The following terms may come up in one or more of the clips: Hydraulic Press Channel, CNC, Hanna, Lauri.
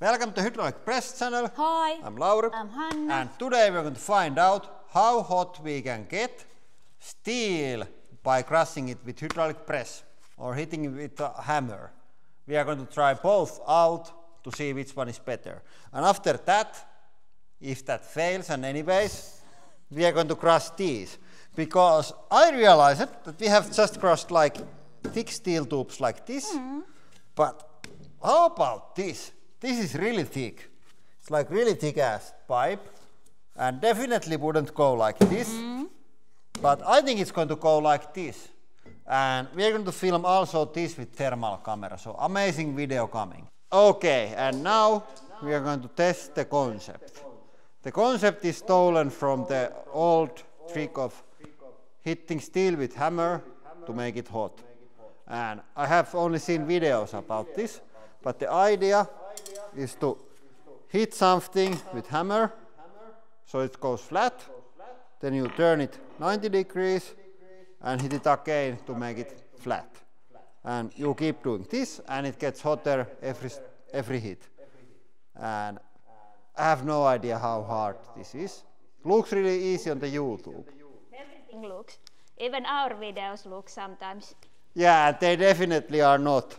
Welcome to Hydraulic Press Channel. Hi, I'm Lauri. I'm Hanna. And today we're going to find out how hot we can get steel by crushing it with hydraulic press or hitting it with a hammer. We are going to try both out to see which one is better. And after that, if that fails, and anyways, we are going to crush these. Because I realized that we have just crushed like thick steel tubes like this. But how about this? This is really thick. It's like really thick ass pipe and definitely wouldn't go like this. But I think it's going to go like this. And we're going to film also this with thermal camera. So amazing video coming. Okay, and now we are going to test the concept. The concept is stolen from the old trick of hitting steel with hammer to make it hot. And I have only seen videos about this, but the idea is to hit something with hammer so it goes flat, then you turn it 90 degrees and hit it again to make it flat. And you keep doing this and it gets hotter every hit. And I have no idea how hard this is. Looks really easy on the YouTube. Everything looks, even our videos look sometimes. Yeah, they definitely are not.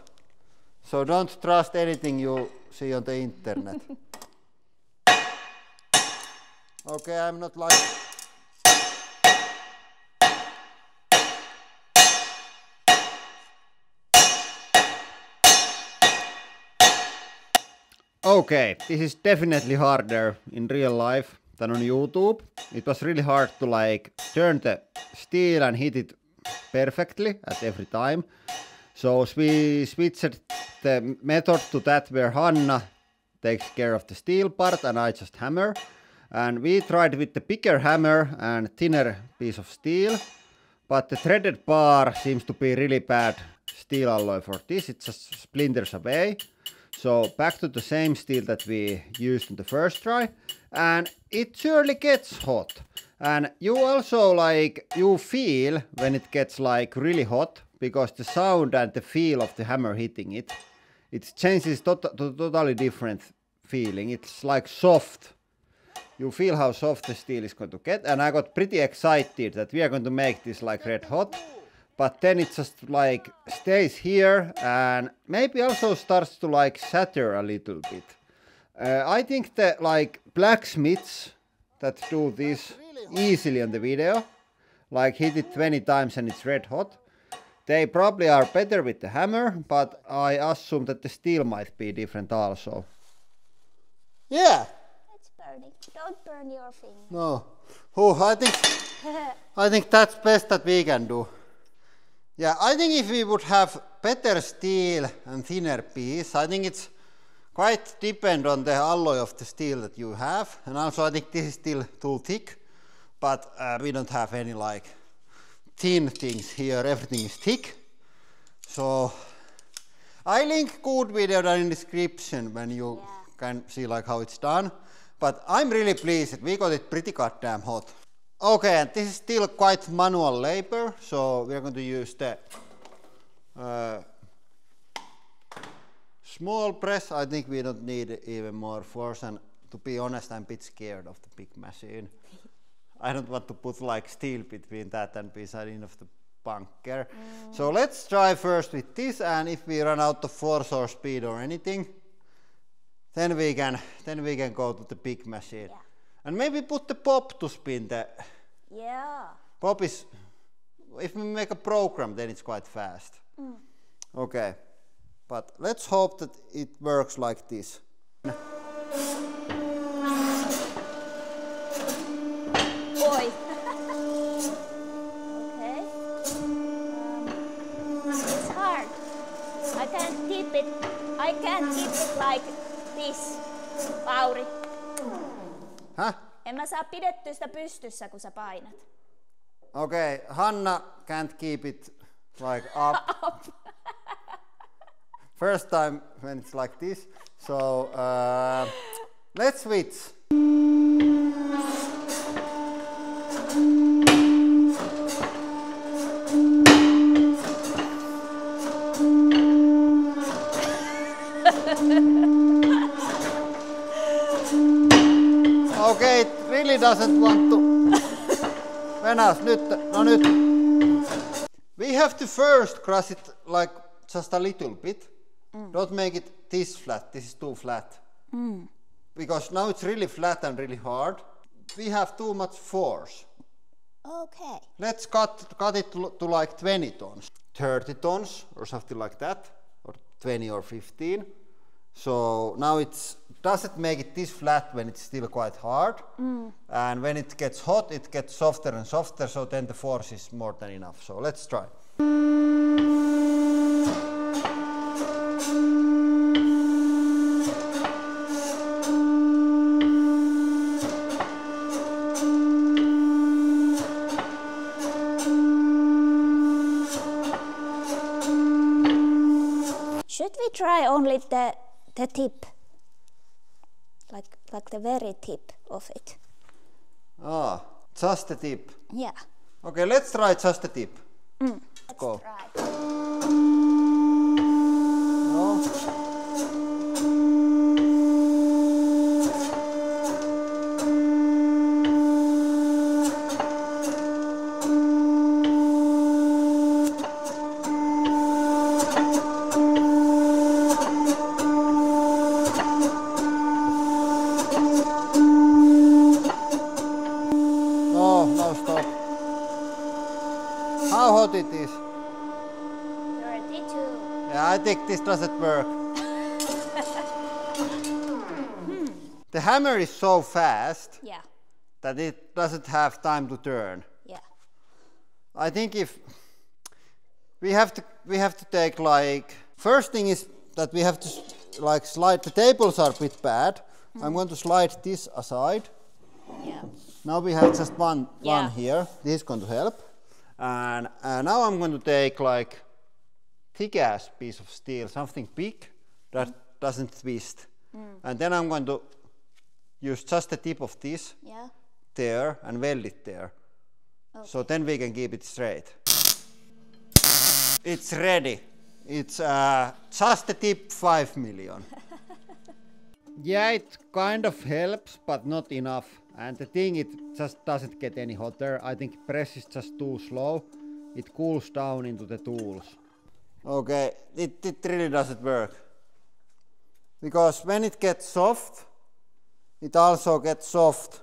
So don't trust anything you see on the internet. Okay, I'm not like... Okay, this is definitely harder in real life than on YouTube. It was really hard to like turn the steel and hit it perfectly at every time. So we switched the method to that where Hanna takes care of the steel part and I just hammer. And we tried with the bigger hammer and thinner piece of steel, but the threaded bar seems to be really bad steel alloy for this. It just splinters away. So back to the same steel that we used in the first try, and it surely gets hot. And you also like, you feel when it gets like really hot, because the sound and the feel of the hammer hitting it, it changes to totally different feeling. It's like soft. You feel how soft the steel is going to get, and I got pretty excited that we are going to make this like red hot. But then it just like stays here and maybe also starts to like shatter a little bit. I think that like blacksmiths that do this easily on the video, like hit it 20 times and it's red hot, they probably are better with the hammer, but I assume that the steel might be different also. Yeah. It's burning. Don't burn your finger. No. Oh, I think that's best that we can do. Yeah, I think if we would have better steel and thinner piece, I think it's quite depend on the alloy of the steel that you have. And also I think this is still too thick, but we don't have any like thin things here, everything is thick. So I link good video down in description when you can see like how it's done. But I'm really pleased, we got it pretty goddamn hot. Okay, and this is still quite manual labor, so we're going to use the small press. I think we don't need even more force, and to be honest, I'm a bit scared of the big machine. I don't want to put like steel between that and beside in of the bunker. So let's try first with this, and if we run out of force or speed or anything, then we can go to the big machine. Yeah. And maybe put the pop to spin the... Yeah. Pop is... If we make a program, then it's quite fast. Okay. But let's hope that it works like this. Boy. Okay. It's hard. I can't keep it like this, Lauri. Häh? En mä saa pidettyä sitä pystyssä, kun sä painat. Okei, okay, Hanna can't keep it like up. First time when it's like this. So, let's switch. Okei, okay, really doesn't want to. Venäs, nyt, no nyt. We have to first crush it like just a little bit. Mm. Don't make it this flat, this is too flat. Mm. Because now it's really flat and really hard. We have too much force. Okay. Let's cut it to like 20 tons, 30 tons or something like that, or 20 or 15. So now it doesn't make it this flat when it's still quite hard. Mm. And when it gets hot, it gets softer and softer, so then the force is more than enough. So let's try. Should we try only the tip, like the very tip of it? Ah, just the tip. Yeah. Okay, let's try just the tip. Mm. Let's go. Try. No. This doesn't work. The hammer is so fast that it doesn't have time to turn. Yeah. I think if we have to take like, first thing is that we have to like slide, the tables are a bit bad. Mm. I'm going to slide this aside. Yeah. Now we have just one here. This is going to help. And now I'm going to take like thick-ass piece of steel, something big that doesn't twist. Mm. And then I'm going to use just the tip of this there and weld it there. Okay. So then we can keep it straight. It's ready. It's just the tip 5 million. Yeah, it kind of helps, but not enough. And the thing, it just doesn't get any hotter. I think press is just too slow. It cools down into the tools. Okay, it really doesn't work. Because when it gets soft, it also gets soft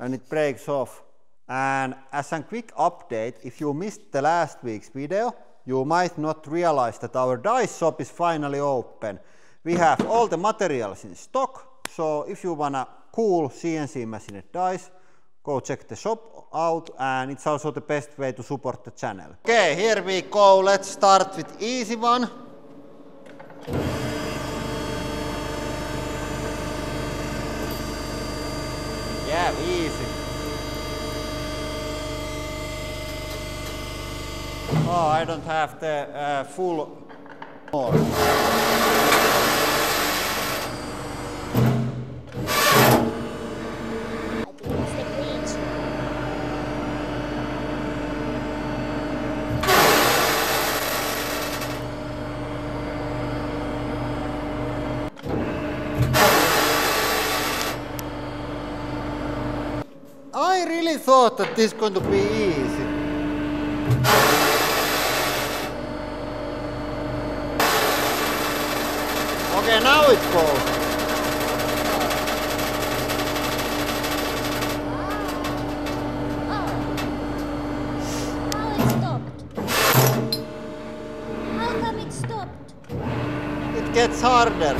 and it breaks off. And as a quick update, if you missed the last week's video, you might not realize that our dice shop is finally open. We have all the materials in stock, so if you want a cool CNC machined dice, go check the shop out, and it's also the best way to support the channel. Okay, here we go. Let's start with easy one. Yeah, easy. Oh, I don't have the full more. I really thought that this is going to be easy. Okay, now it goes. Now it stopped. How come it stopped? It gets harder.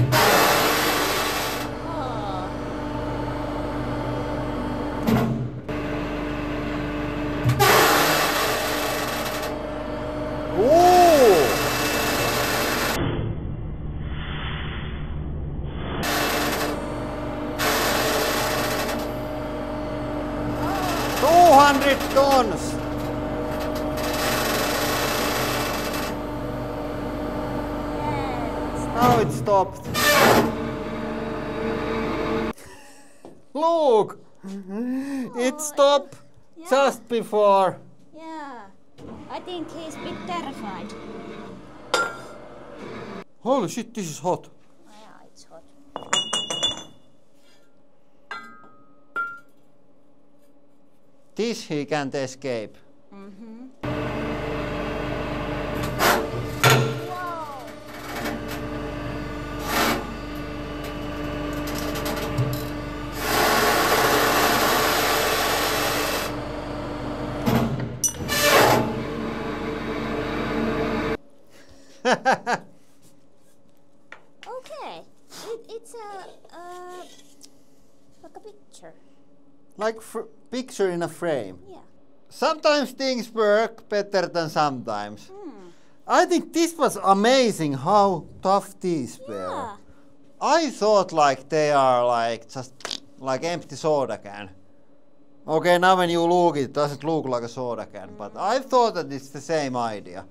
Now it stopped. Look! It stopped just before. Yeah, I think he's a bit terrified. Holy shit, this is hot. Yeah, it's hot. This he can't escape. Okay, it's like a picture. Like picture in a frame. Yeah. Sometimes things work better than sometimes. I think this was amazing how tough these were. I thought like they are like just like empty soda can. Okay, now when you look, it doesn't look like a soda can, but I thought that it's the same idea.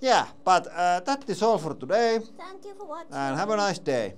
Yeah, but that is all for today. Thank you for watching. And have a nice day.